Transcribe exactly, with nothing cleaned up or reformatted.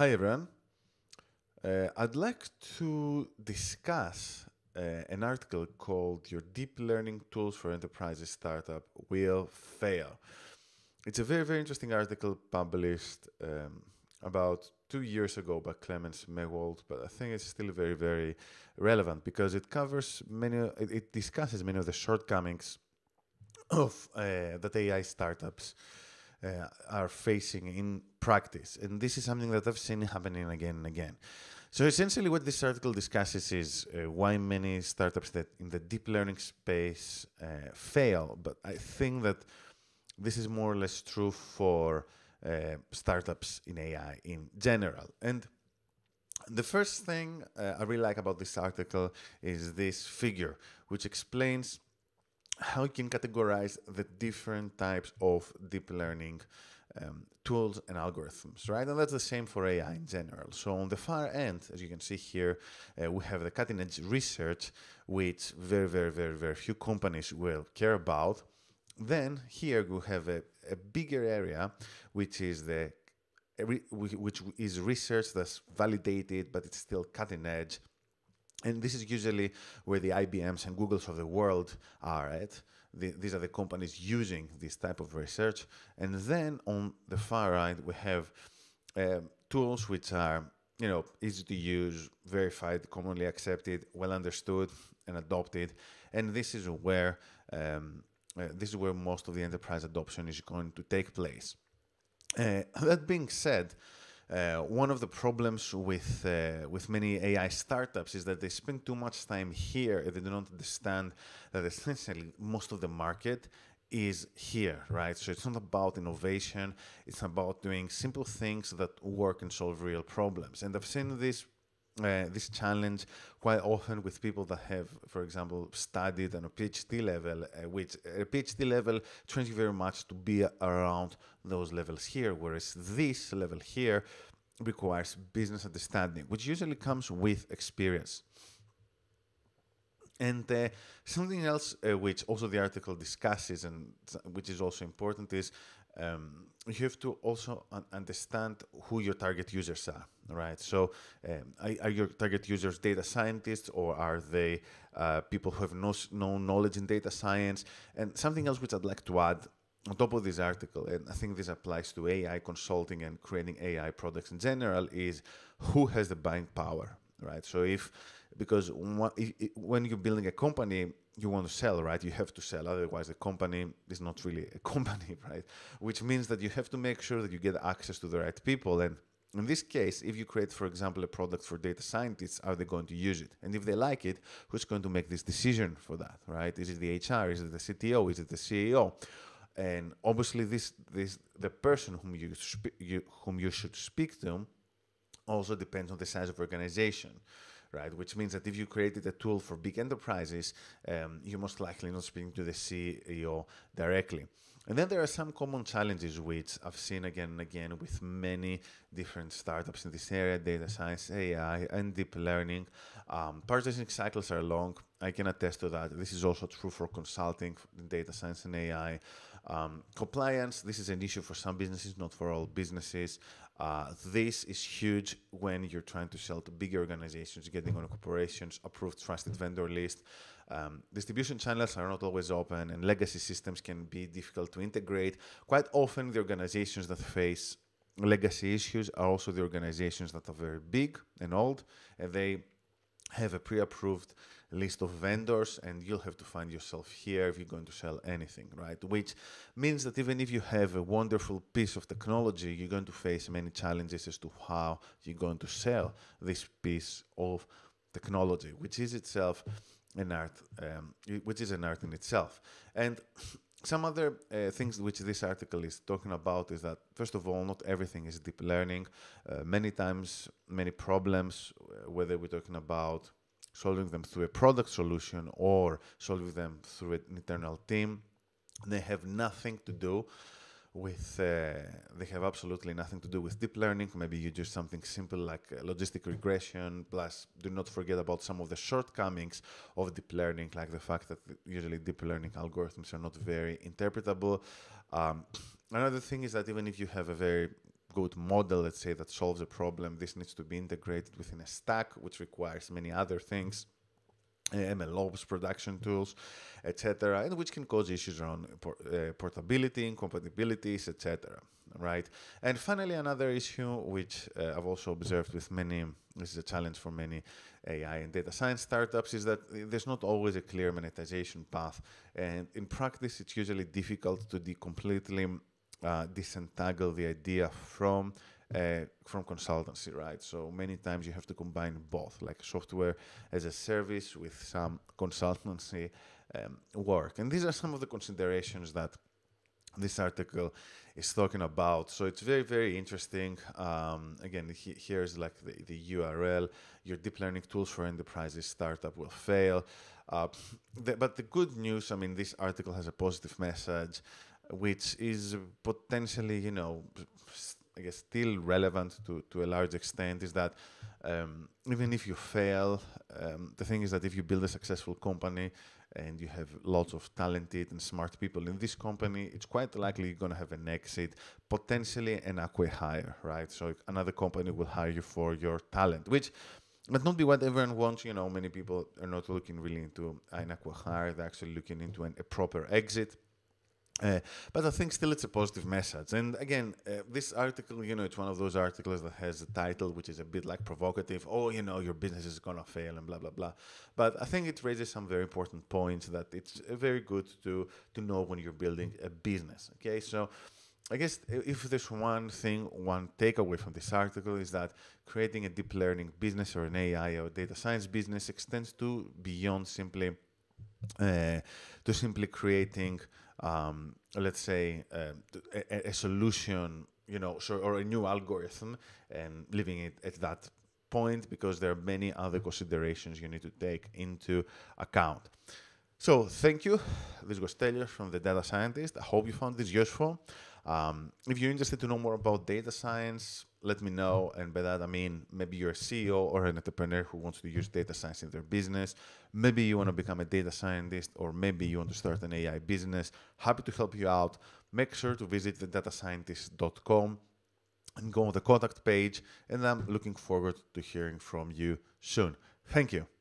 Hi everyone, uh, I'd like to discuss uh, an article called Your Deep Learning Tools for Enterprises Startup Will Fail. It's a very, very interesting article published um, about two years ago by Clemens Maywald, but I think it's still very, very relevant because it covers many, it, it discusses many of the shortcomings of uh, that A I startups Uh, are facing in practice. And this is something that I've seen happening again and again. So essentially what this article discusses is uh, why many startups that in the deep learning space uh, fail. But I think that this is more or less true for uh, startups in A I in general. And the first thing uh, I really like about this article is this figure, which explains how you can categorize the different types of deep learning um, tools and algorithms, right? And that's the same for A I in general. So on the far end, as you can see here, uh, we have the cutting-edge research, which very, very, very, very few companies will care about. Then here we have a, a bigger area, which is the which is research that's validated, but it's still cutting-edge. And this is usually where the I B Ms and Googles of the world are at. The, these are the companies using this type of research. And then on the far right, we have um, tools which are, you know, easy to use, verified, commonly accepted, well understood, and adopted. And this is where um, uh, this is where most of the enterprise adoption is going to take place. Uh, that being said, Uh, one of the problems with uh, with many A I startups is that they spend too much time here and they do not understand that essentially most of the market is here, right? So it's not about innovation, it's about doing simple things that work and solve real problems. And I've seen this uh, this challenge quite often with people that have, for example, studied on a PhD level, uh, which a PhD level trains you very much to be around those levels here, whereas this level here requires business understanding, which usually comes with experience. And uh, something else uh, which also the article discusses and which is also important is um, you have to also un understand who your target users are, right? So um, are, are your target users data scientists, or are they uh, people who have no, no knowledge in data science? And something else which I'd like to add on top of this article, and I think this applies to A I consulting and creating A I products in general, is who has the buying power, right? So if, because when you're building a company, you want to sell, right? You have to sell, otherwise the company is not really a company, right? Which means that you have to make sure that you get access to the right people. And in this case, if you create, for example, a product for data scientists, are they going to use it? And if they like it, who's going to make this decision for that, right? Is it the H R? Is it the C T O? Is it the C E O? And obviously, this this the person whom you, you whom you should speak to also depends on the size of organization, right? Which means that if you created a tool for big enterprises, um, you're most likely not speaking to the C E O directly. And then there are some common challenges which I've seen again and again with many different startups in this area: data science, A I, and deep learning. Um, purchasing cycles are long. I can attest to that. This is also true for consulting, data science, and A I. Um, compliance, this is an issue for some businesses, not for all businesses. Uh, this is huge when you're trying to sell to bigger organizations, getting on corporations, approved trusted vendor list. Um, distribution channels are not always open, and legacy systems can be difficult to integrate. Quite often, the organizations that face legacy issues are also the organizations that are very big and old, and they have a pre-approved list of vendors, and you'll have to find yourself here if you're going to sell anything, right? Which means that even if you have a wonderful piece of technology, you're going to face many challenges as to how you're going to sell this piece of technology, which is itself an art, um, which is an art in itself. And some other uh, things which this article is talking about is that, first of all, not everything is deep learning. Uh, many times, many problems, whether we're talking about solving them through a product solution or solving them through an internal team, they have nothing to do with, uh, they have absolutely nothing to do with deep learning. Maybe you do something simple like uh, logistic regression, plus do not forget about some of the shortcomings of deep learning, like the fact that usually deep learning algorithms are not very interpretable. Um, another thing is that even if you have a very good model, let's say, that solves a problem, this needs to be integrated within a stack, which requires many other things, M L ops, production tools, et cetera, and which can cause issues around port uh, portability, incompatibilities, et cetera. Right. And finally, another issue which uh, I've also observed with many, this is a challenge for many A I and data science startups, is that there's not always a clear monetization path. And in practice, it's usually difficult to de completely uh, disentangle the idea from Uh, from consultancy, right? So many times you have to combine both, like software as a service with some consultancy um, work. And these are some of the considerations that this article is talking about. So it's very, very interesting. Um, again, he, here's like the, the U R L, your deep learning tools for enterprises startup will fail. Uh, the, but the good news, I mean, this article has a positive message, which is potentially, you know, I guess still relevant to, to a large extent, is that um, even if you fail, um, the thing is that if you build a successful company and you have lots of talented and smart people in this company, it's quite likely you're going to have an exit, potentially an acqui hire, right? So another company will hire you for your talent, which might not be what everyone wants. You know, many people are not looking really into an acqui hire, they're actually looking into an, a proper exit. Uh, but I think still it's a positive message. And again, uh, this article, you know, it's one of those articles that has a title which is a bit like provocative. Oh, you know, your business is going to fail and blah, blah, blah. But I think it raises some very important points that it's uh, very good to, to know when you're building a business. Okay, so I guess if there's one thing, one takeaway from this article is that creating a deep learning business or an A I or data science business extends to beyond simply uh, to simply creating Um, let's say uh, a, a solution, you know, so, or a new algorithm, and leaving it at that point, because there are many other considerations you need to take into account. So thank you. This was Stelios from The Data Scientist. I hope you found this useful. Um, if you're interested to know more about data science, let me know. And by that, I mean, maybe you're a C E O or an entrepreneur who wants to use data science in their business. Maybe you want to become a data scientist, or maybe you want to start an A I business. Happy to help you out. Make sure to visit the data scientist dot com and go on the contact page. And I'm looking forward to hearing from you soon. Thank you.